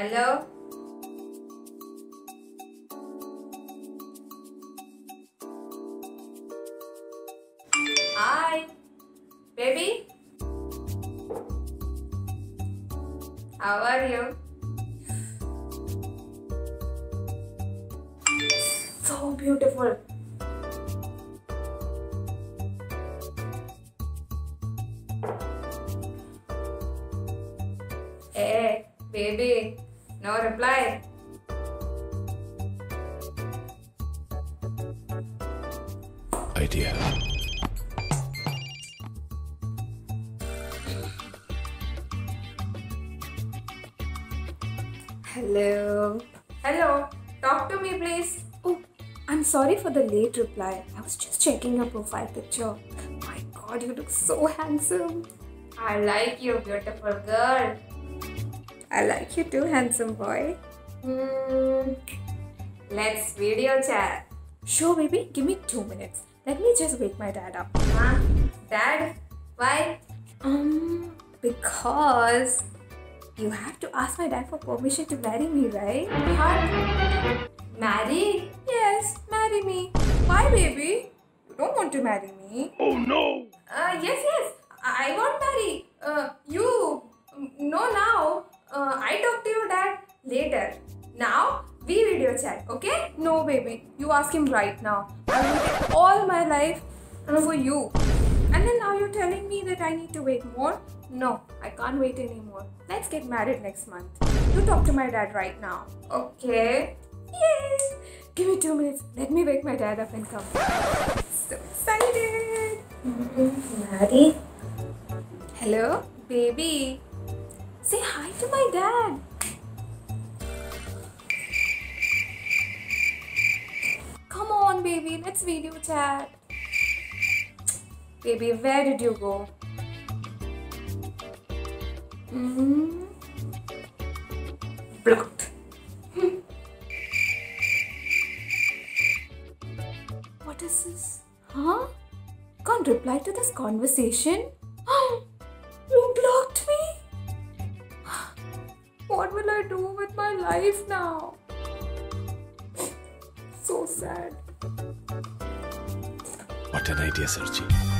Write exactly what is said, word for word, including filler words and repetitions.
Hello hi baby, how are you? So beautiful. Hey baby, no reply. Idea. Hello. Hello. Talk to me, please. Oh, I'm sorry for the late reply. I was just checking your profile picture. My God, you look so handsome. I like you, beautiful girl. I like you too, handsome boy. Hmm. Let's video chat. Sure, baby. Give me two minutes. Let me just wake my dad up. Huh? Dad? Why? Um, because you have to ask my dad for permission to marry me, right? What? Marry? Yes, marry me. Why, baby? You don't want to marry me. Oh no. Uh, yes, yes. I won't marry. Uh, you. No, now. Uh, I talk to your dad later. Now we video chat, okay? No, baby, you ask him right now. I waited all my life for you, and then now you're telling me that I need to wait more? No, I can't wait anymore. Let's get married next month. You talk to my dad right now, okay? Yes. Give me two minutes. Let me wake my dad up and come. So excited. Maddie. Hello, baby. Say hi to my dad. Come on, baby. Let's video chat. Baby, where did you go? Mm-hmm. Blocked. What is this? Huh? Can't reply to this conversation? You blocked me? What will I do with my life now? So sad. What an idea, Sarji.